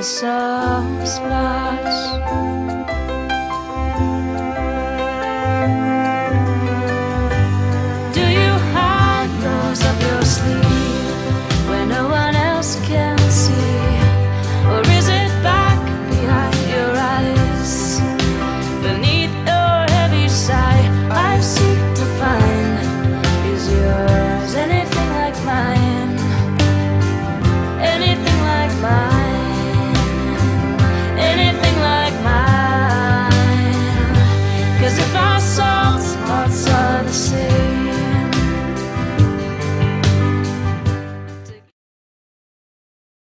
the sun splash.